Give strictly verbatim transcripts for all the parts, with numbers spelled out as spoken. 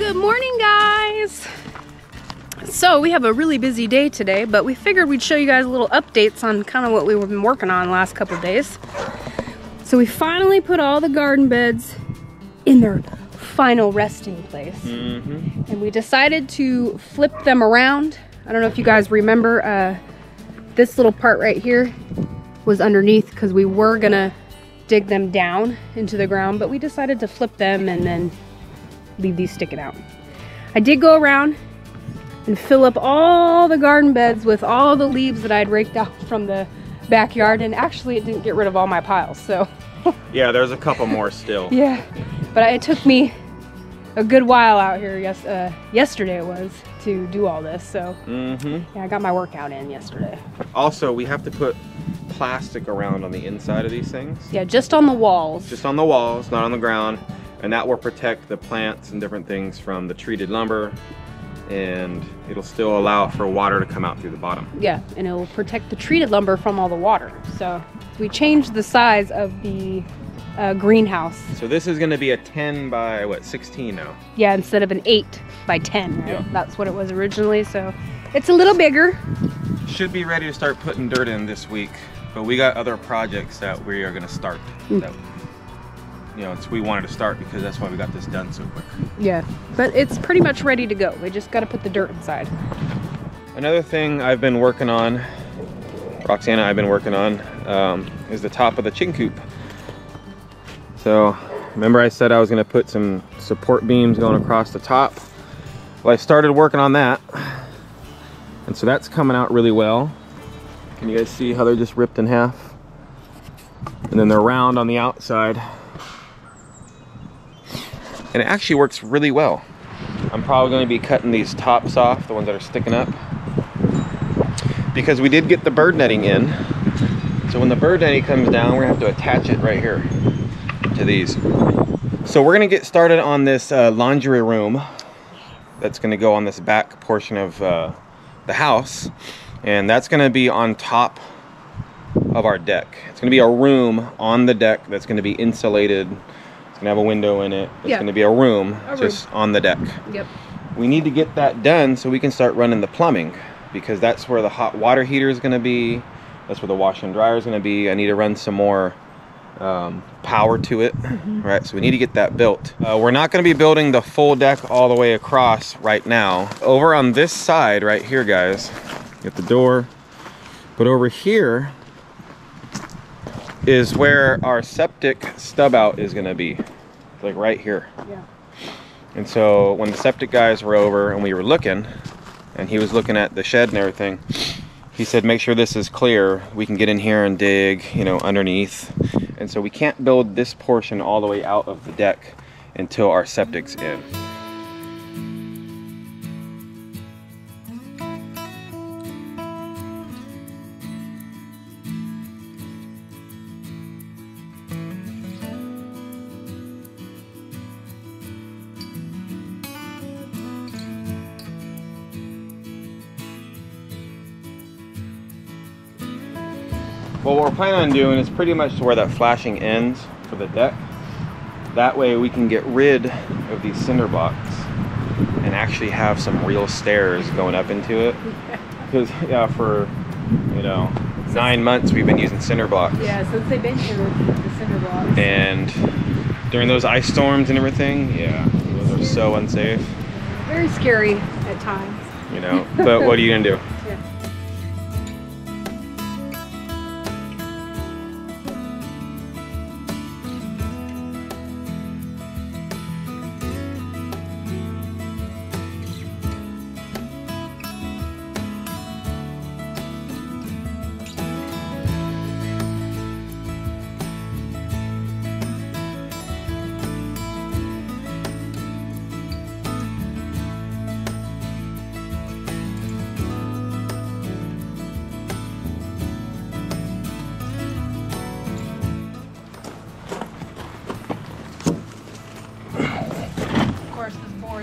Good morning, guys. So we have a really busy day today, but we figured we'd show you guys little updates on kind of what we've been working on the last couple of days. So we finally put all the garden beds in their final resting place. Mm-hmm. And we decided to flip them around. I don't know if you guys remember, uh, this little part right here was underneath because we were gonna dig them down into the ground, but we decided to flip them and then leave these sticking out. I did go around and fill up all the garden beds with all the leaves that I'd raked out from the backyard, and actually it didn't get rid of all my piles, so. Yeah, there's a couple more still. Yeah, but it took me a good while out here, yes, uh, yesterday it was, to do all this, so mm-hmm. Yeah, I got my workout in yesterday. Also, we have to put plastic around on the inside of these things. Yeah, just on the walls. Just on the walls, not on the ground, and that will protect the plants and different things from the treated lumber, and it'll still allow for water to come out through the bottom. Yeah, and it'll protect the treated lumber from all the water. So we changed the size of the uh, greenhouse. So this is gonna be a ten by what, sixteen now? Yeah, instead of an eight by ten, right? Yeah. That's what it was originally, so it's a little bigger. Should be ready to start putting dirt in this week, but we got other projects that we are gonna start. Mm. That, you know, it's, we wanted to start because that's why we got this done so quick. Yeah, but it's pretty much ready to go. We just got to put the dirt inside. Another thing I've been working on, Roxanna, I've been working on, um, is the top of the chicken coop. So remember I said I was going to put some support beams going across the top? Well, I started working on that. And so that's coming out really well. Can you guys see how they're just ripped in half? And then they're round on the outside. And it actually works really well. I'm probably going to be cutting these tops off, the ones that are sticking up, because we did get the bird netting in. So when the bird netting comes down, we're going to have to attach it right here to these. So we're going to get started on this uh, laundry room that's going to go on this back portion of uh, the house. And that's going to be on top of our deck. It's going to be a room on the deck that's going to be insulated. Gonna have a window in it. It's yeah. gonna be a room a just room. on the deck. Yep. We need to get that done so we can start running the plumbing, because that's where the hot water heater is gonna be. That's where the washer and dryer is gonna be. I need to run some more um, power to it, mm-hmm. right? So we need to get that built. Uh, we're not gonna be building the full deck all the way across right now. Over on this side right here, guys, get the door. But over here is where our septic stub out is gonna be. Like right here. Yeah. And so when the septic guys were over and we were looking, and he was looking at the shed and everything, he said, make sure this is clear. We can get in here and dig, you know, underneath. And so we can't build this portion all the way out of the deck until our septic's in. Well, what we're planning on doing is pretty much to where that flashing ends for the deck. That way we can get rid of these cinder blocks and actually have some real stairs going up into it. Because, yeah, for, you know, nine months we've been using cinder blocks. Yeah, since they've been here with the cinder blocks. And during those ice storms and everything, yeah, those are so unsafe. Very scary at times. You know, but what are you going to do?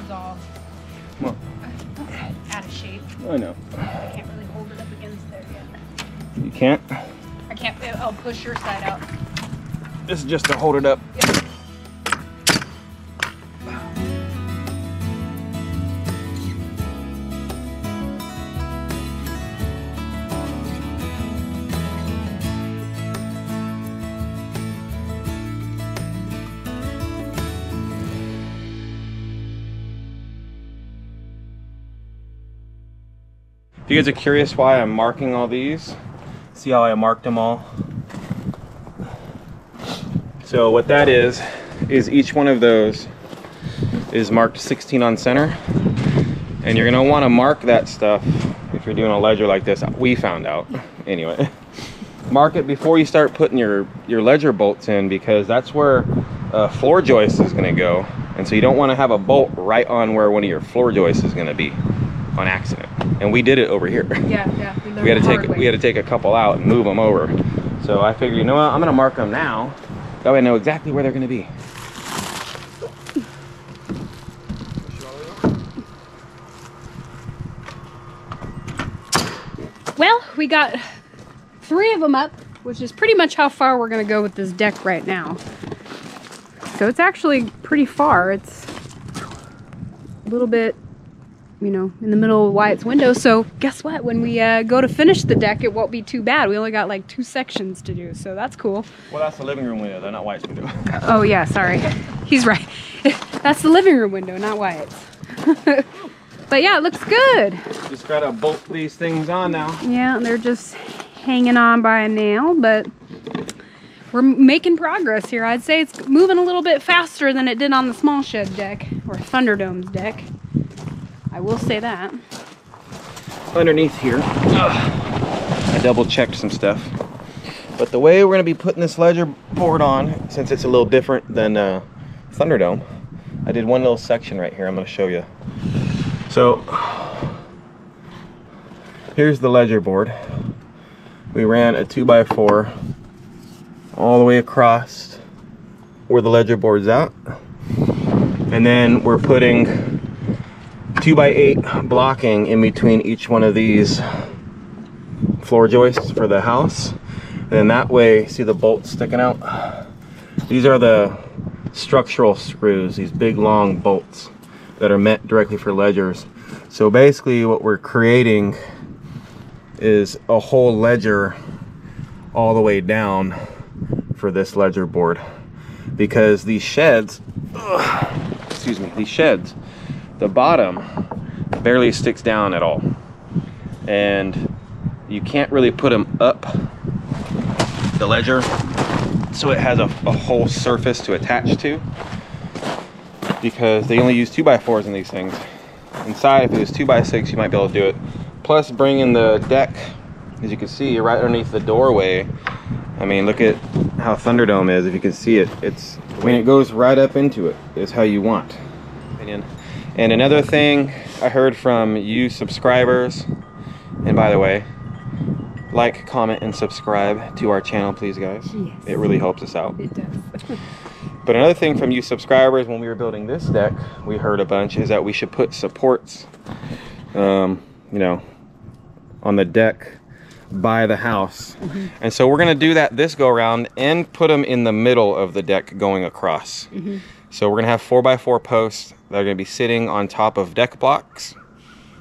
All well, out of shape. I know. I can't really hold it up against there yet. You can't? I can't. I'll push your side out. This is just to hold it up. Yeah. If you guys are curious why I'm marking all these, see how I marked them all? So what that is, is each one of those is marked sixteen on center. And you're gonna wanna mark that stuff if you're doing a ledger like this. We found out, anyway. Mark it before you start putting your, your ledger bolts in, because that's where a floor joist is gonna go. And so you don't wanna have a bolt right on where one of your floor joists is gonna be on accident. And we did it over here. Yeah, yeah. We, we, had to take, we had to take a couple out and move them over. So I figured, you know what, I'm gonna mark them now. That way I know exactly where they're gonna be. Well, we got three of them up, which is pretty much how far we're gonna go with this deck right now. So it's actually pretty far. It's a little bit, you know, in the middle of Wyatt's window. So guess what? When we uh, go to finish the deck, it won't be too bad. We only got like two sections to do, so that's cool. Well, that's the living room window, though, not Wyatt's window. Oh yeah, sorry. He's right. That's the living room window, not Wyatt's. But yeah, it looks good. Just gotta bolt these things on now. Yeah, they're just hanging on by a nail, but we're making progress here. I'd say it's moving a little bit faster than it did on the small shed deck, or Thunderdome's deck. I will say that. Underneath here, uh, I double checked some stuff. But the way we're gonna be putting this ledger board on, since it's a little different than uh, Thunderdome, I did one little section right here I'm gonna show you. So, here's the ledger board. We ran a two by four all the way across where the ledger board's at. And then we're putting two by eight blocking in between each one of these floor joists for the house. And then that way, see the bolts sticking out? These are the structural screws, these big long bolts that are meant directly for ledgers. So basically what we're creating is a whole ledger all the way down for this ledger board, because these sheds, ugh, excuse me, these sheds, the bottom barely sticks down at all. And you can't really put them up the ledger so it has a, a whole surface to attach to, because they only use two by fours in these things. Inside, if it was two by six, you might be able to do it. Plus, bring in the deck, as you can see, right underneath the doorway. I mean, look at how Thunderdome is. If you can see it, it's, I mean, it goes right up into it. It's how you want. And another thing I heard from you subscribers, and by the way, like, comment, and subscribe to our channel, please, guys. Yes. It really helps us out. It does. But another thing from you subscribers, when we were building this deck, we heard a bunch, is that we should put supports, um, you know, on the deck by the house. Mm-hmm. And so we're gonna do that this go around and put them in the middle of the deck going across. Mm-hmm. So we're gonna have four by four posts that are gonna be sitting on top of deck blocks,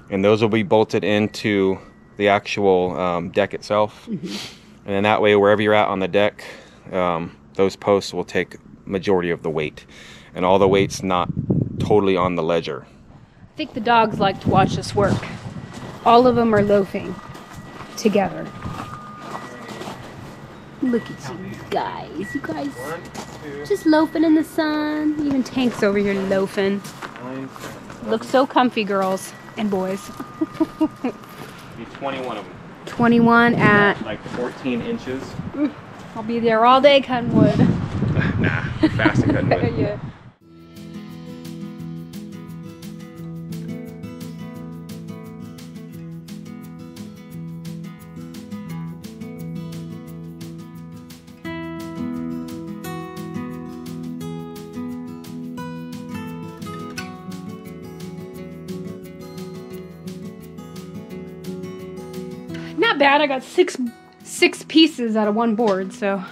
and those will be bolted into the actual um, deck itself. Mm-hmm. And then that way, wherever you're at on the deck, um, those posts will take majority of the weight, and all the weight's not totally on the ledger. I think the dogs like to watch us work. All of them are loafing together. Look at you guys, you guys One, just loafing in the sun. Even Tank's over here loafing. Look so comfy, girls and boys. twenty-one of them. twenty-one at like fourteen inches. I'll be there all day cutting wood. Nah, fast and cutting wood. Yeah. Not bad. I got six six pieces out of one board, so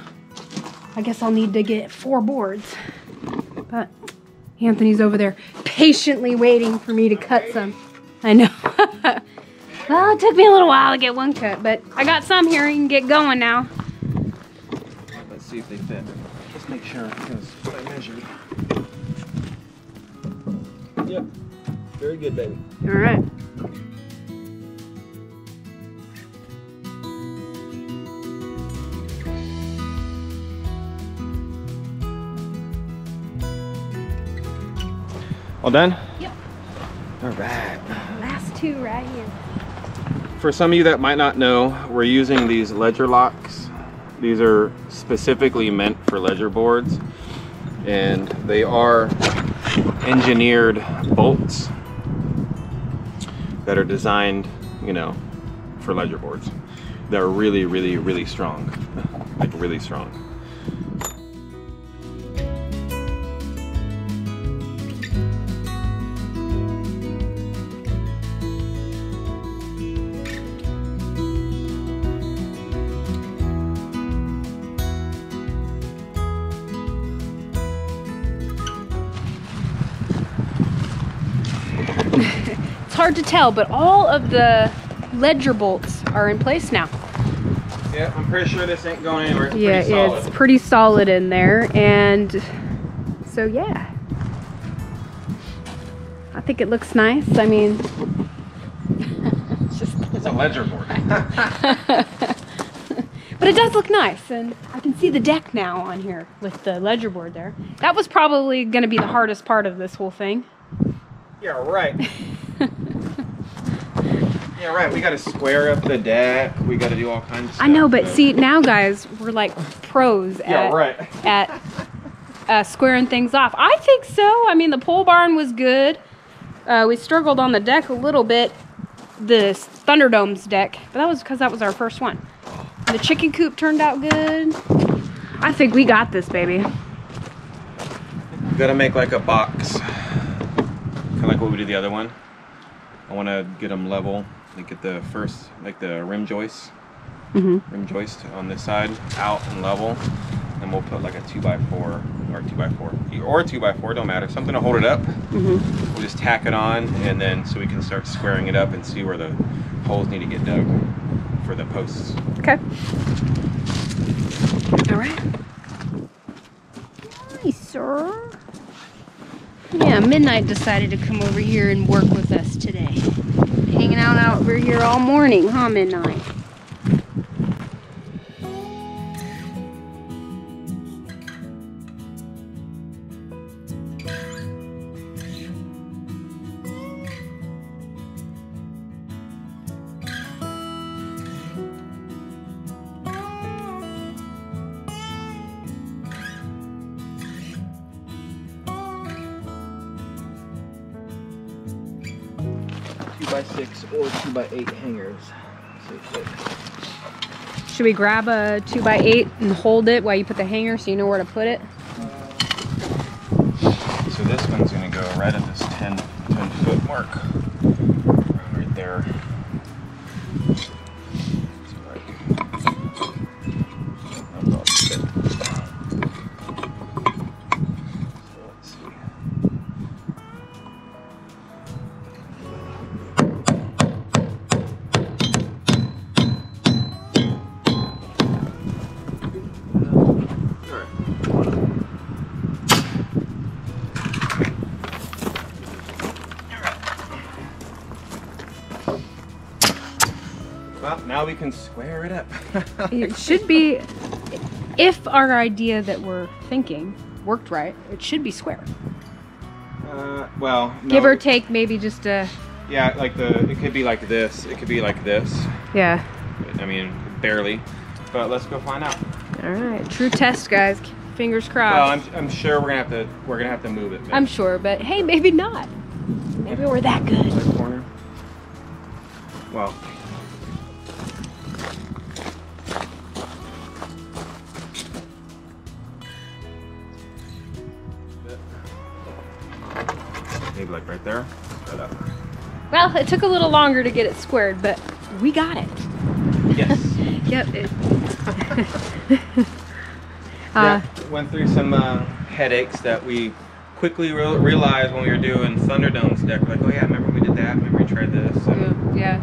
I guess I'll need to get four boards. But Anthony's over there patiently waiting for me to cut some. I know. Well, it took me a little while to get one cut, but I got some here. You can get going now. Let's see if they fit. Let's make sure, because I measured. Yep. Very good, baby. All right. All done? Yep. All right. Last two right here. For some of you that might not know, we're using these ledger locks. These are specifically meant for ledger boards, and they are engineered bolts that are designed, you know, for ledger boards. They're really, really, really strong, like really strong. It's hard to tell, but all of the ledger bolts are in place now. Yeah, I'm pretty sure this ain't going anywhere. It's yeah, pretty solid. It's pretty solid in there, and so yeah, I think it looks nice. I mean, it's just it's a ledger board, but it does look nice, and I can see the deck now on here with the ledger board there. That was probably going to be the hardest part of this whole thing. Yeah, right. Yeah, right. We got to square up the deck. We got to do all kinds of stuff. I know, but so. See, now, guys, we're like pros at, yeah, right. at uh, squaring things off. I think so. I mean, the pole barn was good. Uh, we struggled on the deck a little bit, the Thunderdome's deck, but that was because that was our first one. The chicken coop turned out good. I think we got this, baby. We got to make like a box. Like what we did the other one. I want to get them level, like get the first, like the rim joist, mm-hmm. rim joist on this side out and level, and we'll put like a two by four or two by four or two by four, don't matter, something to hold it up. Mm-hmm. We'll just tack it on, and then so we can start squaring it up and see where the holes need to get dug for the posts. Okay. All right. Nice, sir. Yeah, Midnight decided to come over here and work with us today. Hanging out over here all morning, huh, Midnight? By six or two by eight hangers. Should we grab a two by eight and hold it while you put the hanger so you know where to put it? Uh, so this one's gonna go right at this ten, ten foot mark. Right there. Well, now we can square it up. It should be, if our idea that we're thinking worked right, it should be square. Uh, well, no. Give or take, maybe just a... Yeah, like the, it could be like this, it could be like this. Yeah. I mean, barely, but let's go find out. All right, true test, guys. Fingers crossed. Well, I'm, I'm sure we're gonna have to, we're gonna have to move it. Maybe. I'm sure, but hey, maybe not. Maybe we're that good. Another corner. Well. Maybe like right there. Right up. Well, it took a little longer to get it squared, but we got it. Yes. Yep. It uh, yeah, went through some uh, headaches that we quickly re realized when we were doing Thunderdome's deck. Like, oh yeah, remember we did that? Remember we tried this? And yeah.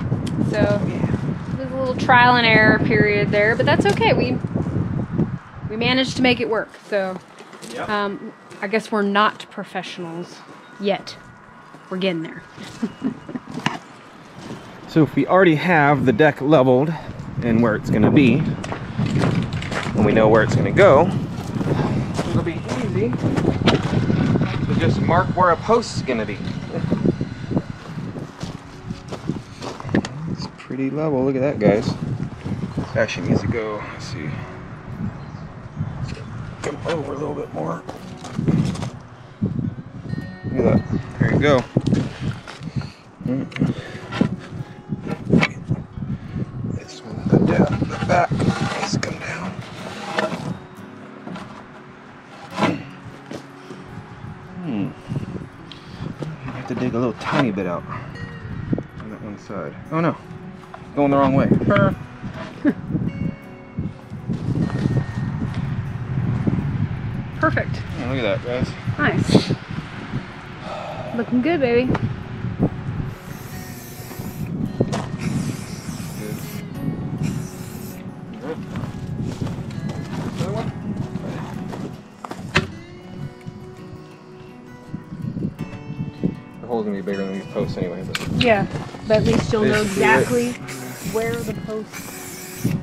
So yeah. There's a little trial and error period there, but that's okay. We we managed to make it work. So yep. um, I guess we're not professionals. Yet. We're getting there. So if we already have the deck leveled and where it's going to be, and we know where it's going to go, it'll be easy to just mark where a post's gonna be. It's pretty level. Look at that, guys. This actually needs to go. Let's see. Come over a little bit more. Look at that. There you go. This one down the back. Let's come down. Hmm. I have to dig a little tiny bit out on that one side. Oh no, going the wrong way. Perfect. Oh, look at that, guys. Nice. Looking good, baby. Good. Good. Another one? The hole's gonna be bigger than these posts anyway. But yeah, but at least you'll know exactly it. Where the posts are.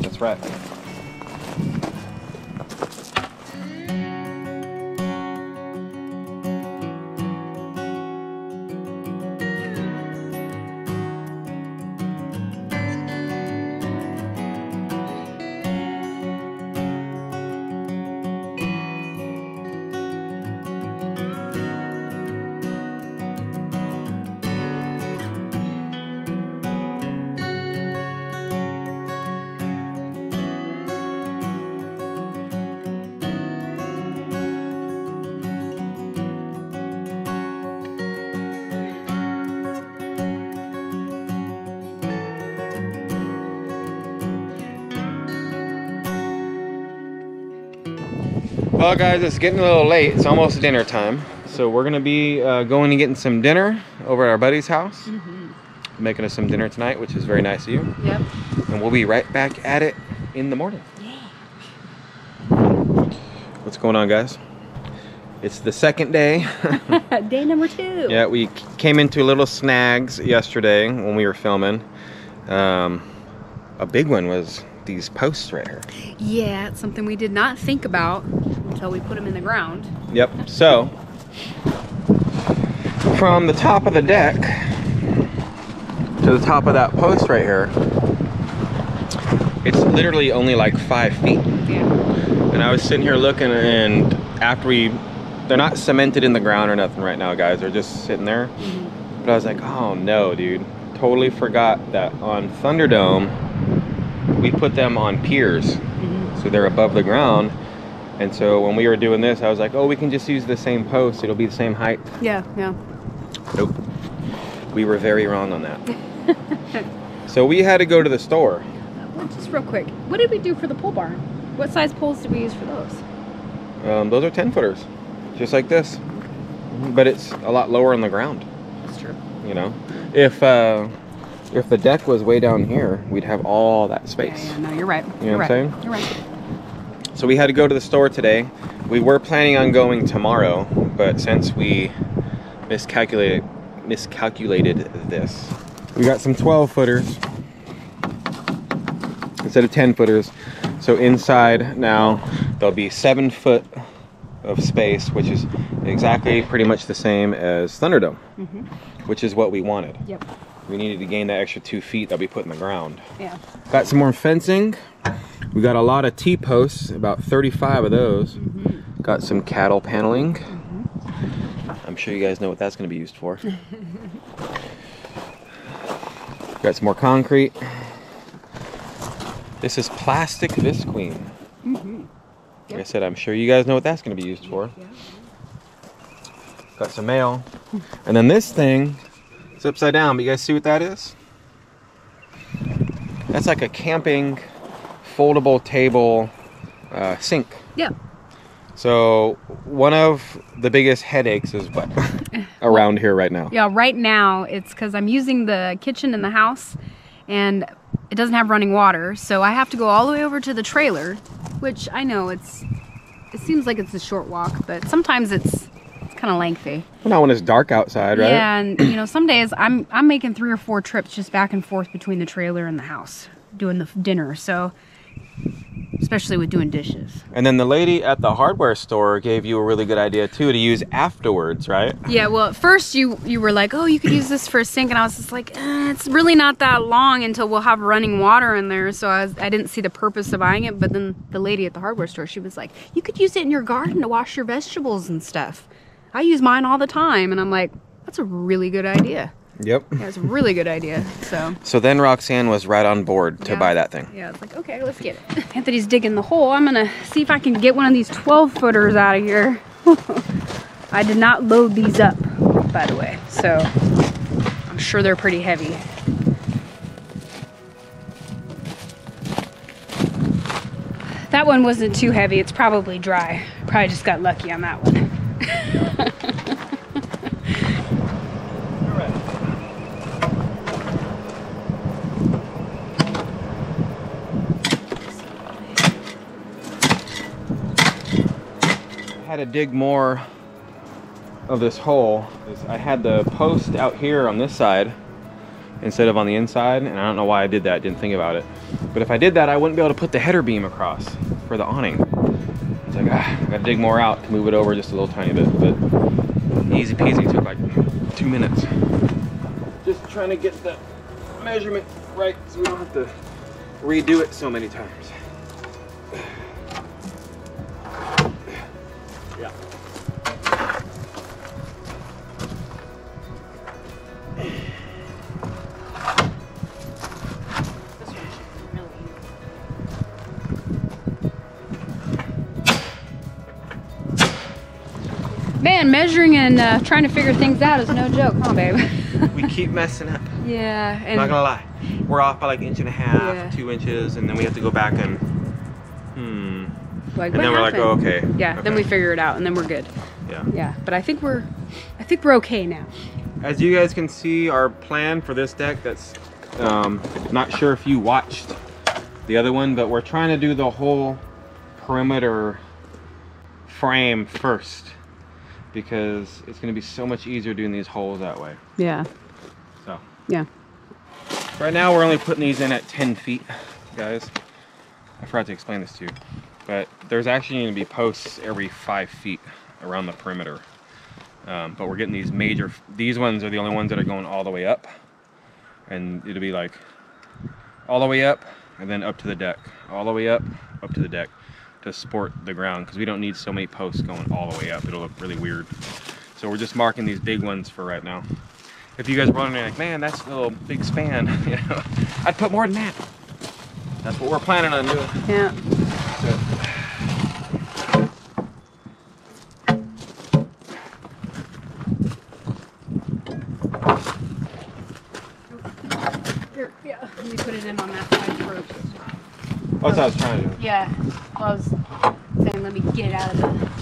That's right. Well guys, it's getting a little late. It's almost dinner time. So we're gonna be uh, going and getting some dinner over at our buddy's house. Mm-hmm. Making us some dinner tonight, which is very nice of you. Yep. And we'll be right back at it in the morning. Yeah. What's going on, guys? It's the second day. Day number two. Yeah, we came into little snags yesterday when we were filming. Um, a big one was these posts right here. Yeah, it's something we did not think about until we put them in the ground. Yep. So from the top of the deck to the top of that post right here, it's literally only like five feet. Yeah. And I was sitting here looking, and after we they're not cemented in the ground or nothing right now, guys, they're just sitting there. Mm-hmm. But I was like, oh no, dude, totally forgot that on Thunderdome we put them on piers. Mm-hmm. So they're above the ground. And so when we were doing this, I was like, oh, we can just use the same post. It'll be the same height. Yeah, yeah. Nope. We were very wrong on that. So we had to go to the store. Well, just real quick, what did we do for the pole barn? What size poles did we use for those? Um, those are ten footers, just like this. But it's a lot lower on the ground. That's true. You know, if... Uh, If the deck was way down here, we'd have all that space. Yeah, yeah, no, you're right. You know what I'm saying? You're right. So we had to go to the store today. We were planning on going tomorrow, but since we miscalculated miscalculated this, we got some twelve footers instead of ten footers. So inside now there'll be seven foot of space, which is exactly pretty much the same as Thunderdome, mm-hmm. which is what we wanted. Yep. We needed to gain that extra two feet that we put in the ground. Yeah. Got some more fencing. We got a lot of T-posts, about thirty-five of those. Mm-hmm. Got some cattle paneling. Mm-hmm. I'm sure you guys know what that's going to be used for. Got some more concrete. This is plastic visqueen. Mm-hmm. Yep. Like I said, I'm sure you guys know what that's going to be used for. Yeah. Got some mail. And then this thing... It's upside down, but you guys see what that is? That's like a camping foldable table uh, sink. Yeah. So one of the biggest headaches is what around here right now. Yeah, right now it's because I'm using the kitchen in the house and it doesn't have running water. So I have to go all the way over to the trailer, which I know it's, it seems like it's a short walk, but sometimes it's kind of lengthy. Well, not when it's dark outside, right? Yeah, and you know, some days I'm I'm making three or four trips just back and forth between the trailer and the house doing the dinner. So especially with doing dishes. And then the lady at the hardware store gave you a really good idea too to use afterwards, right? Yeah, well at first you you were like, oh, you could use this for a sink, and I was just like, eh, it's really not that long until we'll have running water in there, so I, was, I didn't see the purpose of buying it. But then the lady at the hardware store, she was like, you could use it in your garden to wash your vegetables and stuff. I use mine all the time. And I'm like, that's a really good idea. Yep. Yeah, it's a really good idea. So So then Roxanne was right on board to yeah. buy that thing. Yeah, it's like, okay, let's get it. Anthony's digging the hole. I'm gonna see if I can get one of these twelve footers out of here. I did not load these up, by the way, so I'm sure they're pretty heavy. That one wasn't too heavy. It's probably dry. Probably just got lucky on that one. I had to dig more of this hole. I had the post out here on this side instead of on the inside, and I don't know why I did that. Didn't think about it. But if I did that, I wouldn't be able to put the header beam across for the awning. It's like, ah, I gotta dig more out to move it over just a little tiny bit, but easy peasy, took like two minutes. Just trying to get the measurement right so we don't have to redo it so many times. Yeah. Man, measuring and uh, trying to figure things out is no joke, huh, babe? We keep messing up. Yeah. And I'm not gonna lie. We're off by like inch and a half, yeah. two inches, and then we have to go back and, hmm. Like, and then happened? We're like, oh, okay. Yeah, okay. Then we figure it out, and then we're good. Yeah. Yeah, but I think we're, I think we're okay now. As you guys can see, our plan for this deck, that's, um, not sure if you watched the other one, but we're trying to do the whole perimeter frame first, because it's going to be so much easier doing these holes that way. Yeah. So. Yeah. Right now we're only putting these in at ten feet, guys. I forgot to explain this to you, but there's actually going to be posts every five feet around the perimeter. Um, but we're getting these major, these ones are the only ones that are going all the way up, and it'll be like all the way up and then up to the deck, all the way up, up to the deck, to support the ground, because we don't need so many posts going all the way up. It'll look really weird. So we're just marking these big ones for right now. If you guys were wondering like, man, that's a little big span, you know, I'd put more than that. That's what we're planning on doing. Yeah. So. Here, yeah. Let me put it in on that side first. Oh, that's what I was trying to do. Yeah. I was saying, let me get it out of there.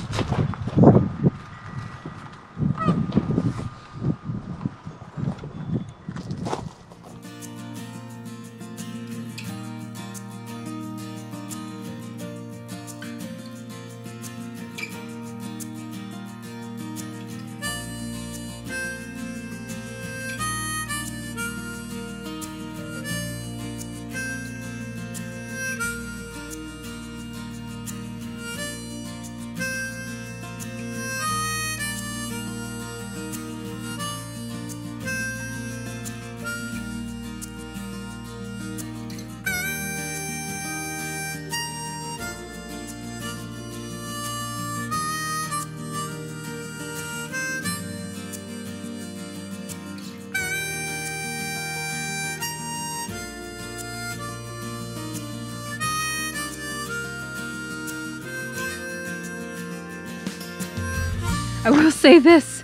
I will say this,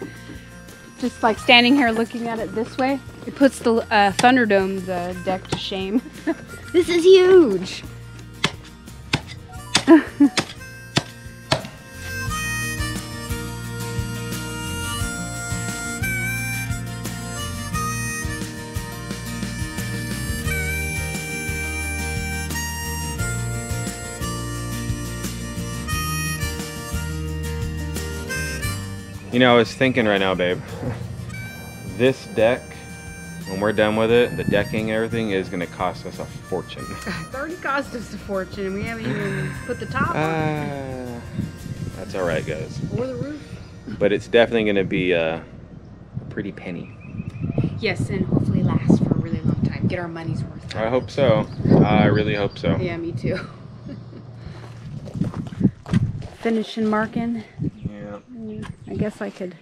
just like standing here looking at it this way, it puts the uh, Thunderdome's uh, deck to shame. This is huge. You know, I was thinking right now, babe, this deck When we're done with it, the decking and everything is going to cost us a fortune. It's already cost us a fortune. We haven't even put the top uh, on. That's all right, guys. Or the roof. But it's definitely going to be a, a pretty penny. Yes, and hopefully last for a really long time. Get our money's worth. I hope so. I really hope so. Yeah, me too. Finishing marking. Yeah. I guess I could.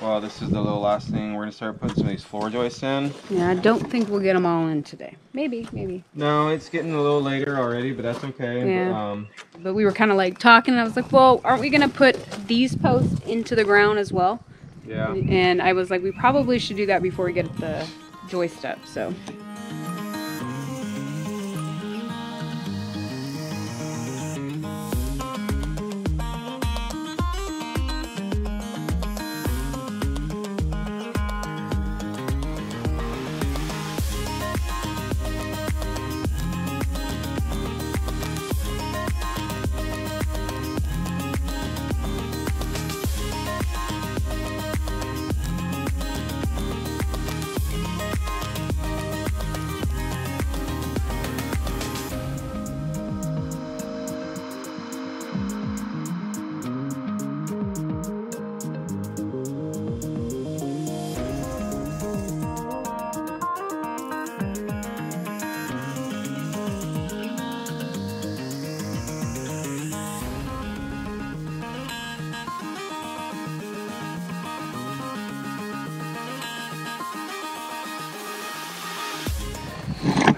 Well, this is the little last thing. We're going to start putting some of these floor joists in. Yeah, I don't think we'll get them all in today. Maybe, maybe. No, it's getting a little later already, but that's okay. Yeah. But, um, but we were kind of like talking, and I was like, well, aren't we going to put these posts into the ground as well? Yeah. And I was like, we probably should do that before we get the joist up, so.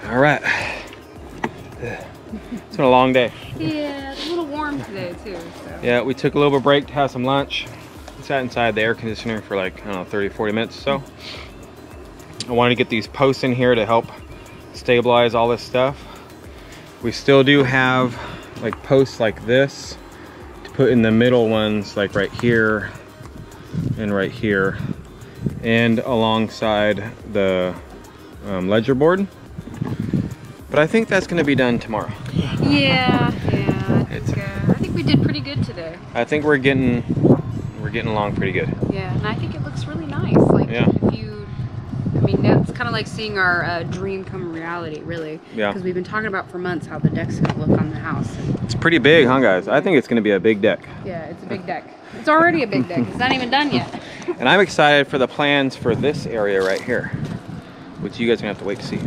All right, it's been a long day. Yeah, it's a little warm today too. So. Yeah, we took a little bit of break to have some lunch. We sat inside the air conditioner for like, I don't know, thirty, forty minutes or so. I wanted to get these posts in here to help stabilize all this stuff. We still do have like posts like this to put in the middle ones, like right here and right here, and alongside the um, ledger board. But I think that's going to be done tomorrow. Yeah, yeah. I think, uh, I think we did pretty good today. I think we're getting we're getting along pretty good. Yeah, and I think it looks really nice. Like yeah. if you, I mean, that's kind of like seeing our uh, dream come reality, really. Yeah. Because we've been talking about for months how the deck's going to look on the house. It's pretty big, huh, guys? I think it's going to be a big deck. Yeah, it's a big deck. It's already a big deck. It's not even done yet. And I'm excited for the plans for this area right here, which you guys are going to have to wait to see.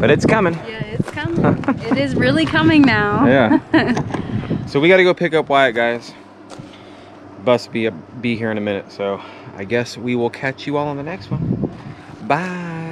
But it's coming. Yeah, it's coming. It is really coming now. Yeah. So we got to go pick up Wyatt, guys. Bus be, be here in a minute. So I guess we will catch you all on the next one. Bye.